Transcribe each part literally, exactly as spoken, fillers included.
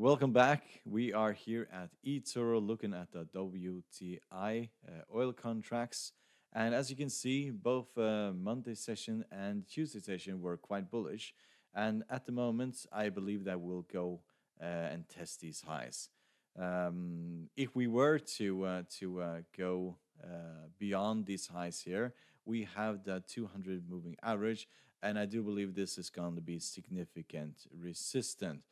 Welcome back. We are here at eToro looking at the W T I uh, oil contracts. And as you can see, both uh, Monday session and Tuesday session were quite bullish. And at the moment, I believe that we'll go uh, and test these highs. Um, if we were to, uh, to uh, go uh, beyond these highs here, we have the two hundred moving average. And I do believe this is going to be significant resistance.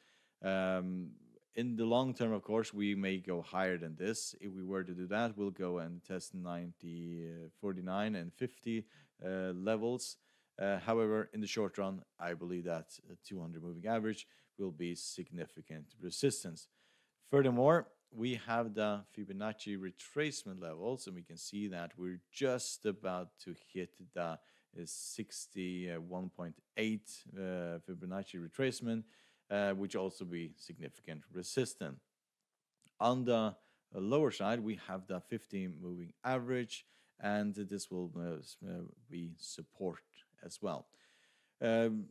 Um, in the long term, of course, we may go higher than this. If we were to do that, we'll go and test ninety, forty-nine and fifty uh, levels. Uh, however, in the short run, I believe that two hundred moving average will be significant resistance. Furthermore, we have the Fibonacci retracement levels, and we can see that we're just about to hit the sixty-one point eight uh, Fibonacci retracement. Uh, which also be significant resistant. On the lower side, we have the fifteen moving average, and this will uh, be support as well. Um,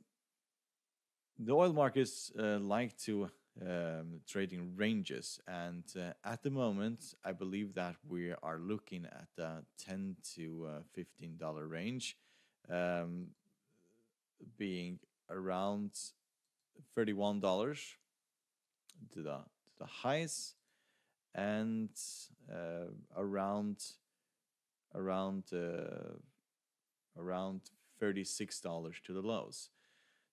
the oil markets uh, like to um, trade in ranges, and uh, at the moment, I believe that we are looking at the ten to fifteen dollar range, um, being around thirty-one dollars to the, to the highs, and uh, around around uh, around thirty-six dollars to the lows.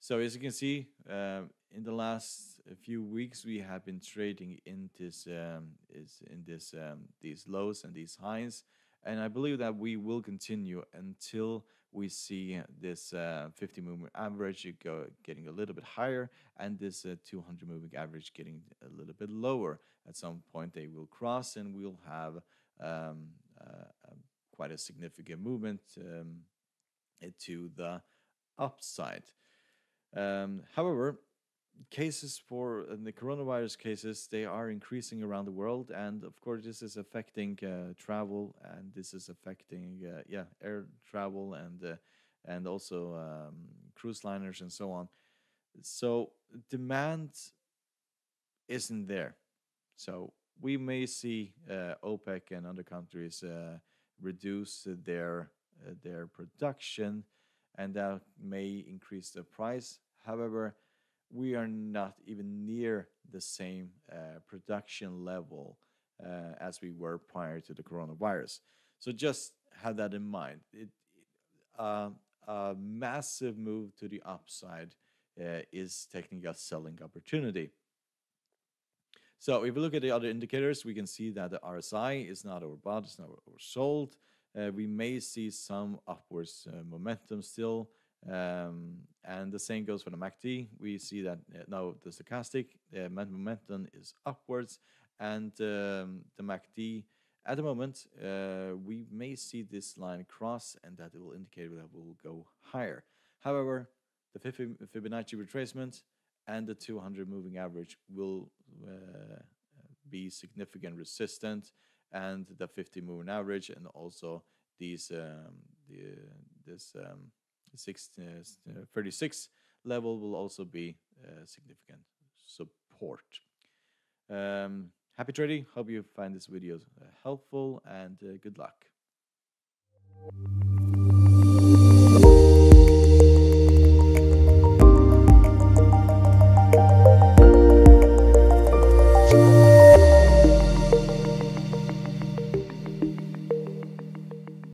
So as you can see, uh, in the last few weeks we have been trading in this um, is in this um, these lows and these highs, and I believe that we will continue until we see this uh, fifty moving average go getting a little bit higher, and this uh, two hundred moving average getting a little bit lower. At some point they will cross, and we'll have um, uh, quite a significant movement um, to the upside. Um, however, cases for uh, the coronavirus cases, they are increasing around the world, and of course this is affecting uh, travel, and this is affecting uh, yeah air travel, and uh, and also um, cruise liners and so on. So demand isn't there, so we may see uh, OPEC and other countries uh, reduce their uh, their production, and that may increase the price. However, we are not even near the same uh, production level uh, as we were prior to the coronavirus. So just have that in mind. It, uh, a massive move to the upside uh, is technical selling opportunity. So if we look at the other indicators, we can see that the R S I is not overbought, it's not oversold. Uh, we may see some upwards uh, momentum still. Um, and the same goes for the M A C D. We see that uh, now the stochastic uh, momentum is upwards, and um, the M A C D at the moment, uh, we may see this line cross, and that it will indicate that we'll go higher. However, the Fibonacci retracement and the two hundred moving average will uh, be significant resistant, and the fifty moving average, and also these um, the, this um, thirty-six level will also be uh, significant support. Um, happy trading. Hope you find this video helpful, and uh, good luck.